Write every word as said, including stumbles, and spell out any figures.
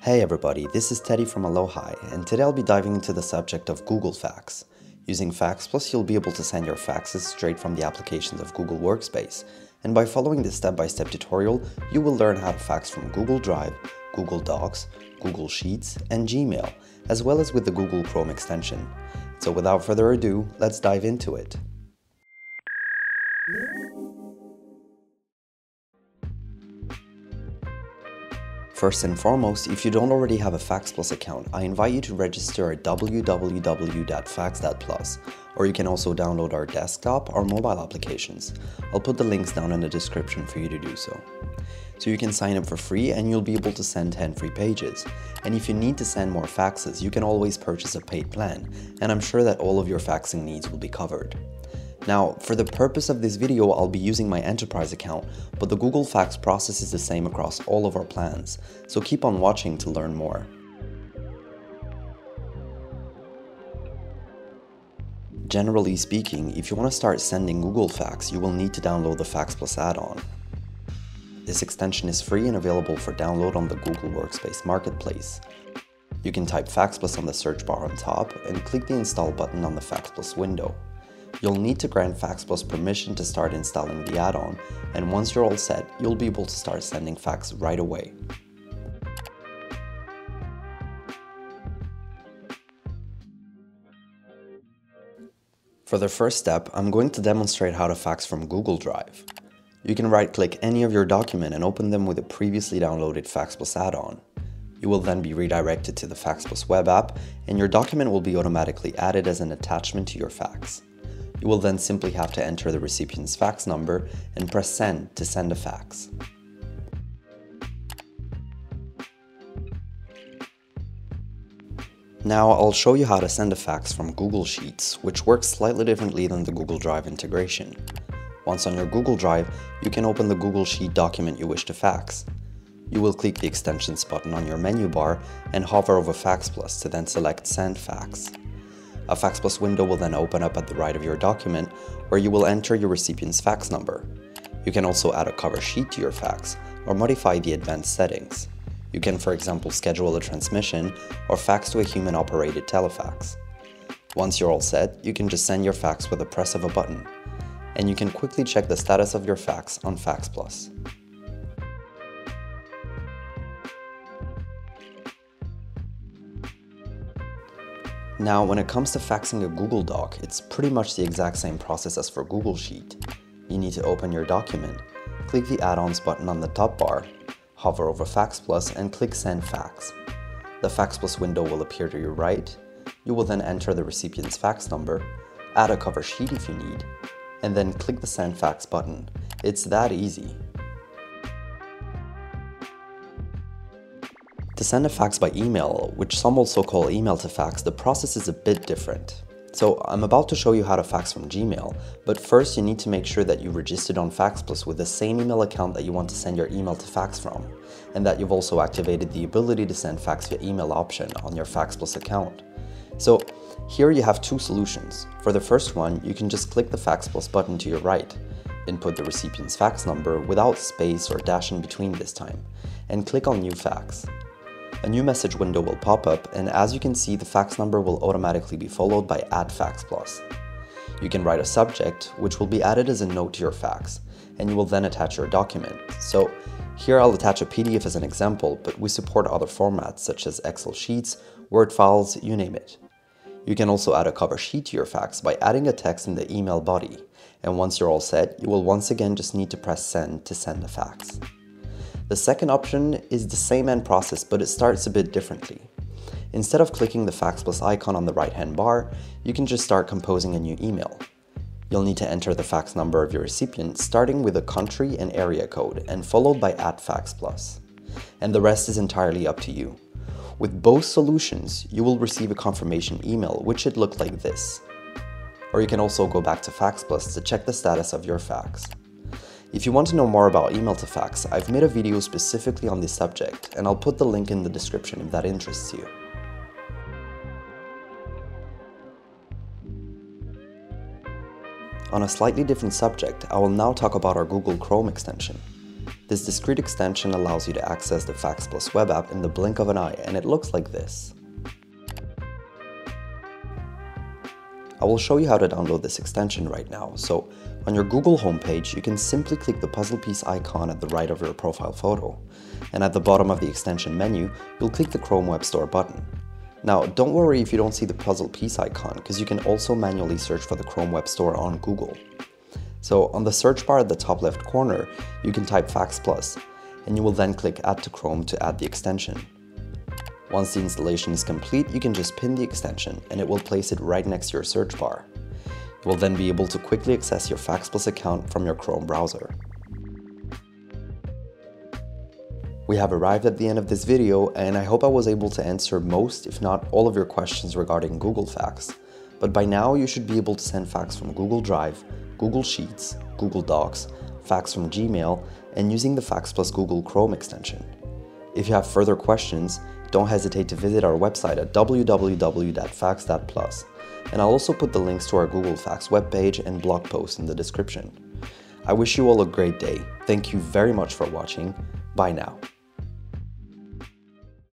Hey everybody, this is Teddy from Alohi, and today I'll be diving into the subject of Google Fax. Using Fax.Plus, you'll be able to send your faxes straight from the applications of Google Workspace, and by following this step-by-step tutorial, you will learn how to fax from Google Drive, Google Docs, Google Sheets, and Gmail, as well as with the Google Chrome extension. So without further ado, let's dive into it. First and foremost, if you don't already have a Fax.Plus account, I invite you to register at w w w dot fax dot plus, or you can also download our desktop or mobile applications. I'll put the links down in the description for you to do so. So you can sign up for free and you'll be able to send ten free pages. And if you need to send more faxes, you can always purchase a paid plan, and I'm sure that all of your faxing needs will be covered. Now, for the purpose of this video, I'll be using my enterprise account, but the Google Fax process is the same across all of our plans, so keep on watching to learn more. Generally speaking, if you want to start sending Google Fax, you will need to download the Fax.Plus add-on. This extension is free and available for download on the Google Workspace Marketplace. You can type Fax.Plus on the search bar on top and click the install button on the Fax.Plus window. You'll need to grant Fax.Plus permission to start installing the add-on, and once you're all set, you'll be able to start sending fax right away. For the first step, I'm going to demonstrate how to fax from Google Drive. You can right-click any of your document and open them with a previously downloaded Fax.Plus add-on. You will then be redirected to the Fax.Plus web app, and your document will be automatically added as an attachment to your fax. You will then simply have to enter the recipient's fax number and press send to send a fax. Now I'll show you how to send a fax from Google Sheets, which works slightly differently than the Google Drive integration. Once on your Google Drive, you can open the Google Sheet document you wish to fax. You will click the extensions button on your menu bar and hover over Fax.Plus to then select Send Fax. A Fax.Plus window will then open up at the right of your document, where you will enter your recipient's fax number. You can also add a cover sheet to your fax, or modify the advanced settings. You can, for example, schedule a transmission, or fax to a human-operated telefax. Once you're all set, you can just send your fax with the press of a button, and you can quickly check the status of your fax on Fax.Plus. Now, when it comes to faxing a Google Doc, it's pretty much the exact same process as for Google Sheet. You need to open your document, click the add-ons button on the top bar, hover over Fax.Plus and click Send Fax. The Fax.Plus window will appear to your right. You will then enter the recipient's fax number, add a cover sheet if you need, and then click the Send Fax button. It's that easy. To send a fax by email, which some also call email to fax, the process is a bit different. So I'm about to show you how to fax from Gmail, but first you need to make sure that you registered on Fax.Plus with the same email account that you want to send your email to fax from, and that you've also activated the ability to send fax via email option on your Fax.Plus account. So here you have two solutions. For the first one, you can just click the Fax.Plus button to your right, input the recipient's fax number without space or dash in between this time, and click on New Fax. A new message window will pop up, and as you can see, the fax number will automatically be followed by Add Fax.Plus. You can write a subject, which will be added as a note to your fax, and you will then attach your document. So here I'll attach a P D F as an example, but we support other formats such as Excel sheets, Word files, you name it. You can also add a cover sheet to your fax by adding a text in the email body, and once you're all set, you will once again just need to press send to send a fax. The second option is the same end process, but it starts a bit differently. Instead of clicking the Fax.Plus icon on the right-hand bar, you can just start composing a new email. You'll need to enter the fax number of your recipient, starting with a country and area code, and followed by at Fax.Plus. And the rest is entirely up to you. With both solutions, you will receive a confirmation email, which should look like this. Or you can also go back to Fax.Plus to check the status of your fax. If you want to know more about email to fax, I've made a video specifically on this subject, and I'll put the link in the description if that interests you. On a slightly different subject, I will now talk about our Google Chrome extension. This discrete extension allows you to access the Fax.Plus web app in the blink of an eye, and it looks like this. I will show you how to download this extension right now. So on your Google homepage, you can simply click the puzzle piece icon at the right of your profile photo. And at the bottom of the extension menu, you'll click the Chrome Web Store button. Now, don't worry if you don't see the puzzle piece icon, because you can also manually search for the Chrome Web Store on Google. So on the search bar at the top left corner, you can type Fax.Plus, and you will then click Add to Chrome to add the extension. Once the installation is complete, you can just pin the extension and it will place it right next to your search bar. You will then be able to quickly access your Fax.Plus account from your Chrome browser. We have arrived at the end of this video, and I hope I was able to answer most, if not all, of your questions regarding Google Fax. But by now you should be able to send fax from Google Drive, Google Sheets, Google Docs, fax from Gmail, and using the Fax.Plus Google Chrome extension. If you have further questions, don't hesitate to visit our website at w w w dot fax dot plus, and I'll also put the links to our Google Fax webpage and blog post in the description. I wish you all a great day. Thank you very much for watching. Bye now.